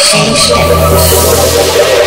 Change it.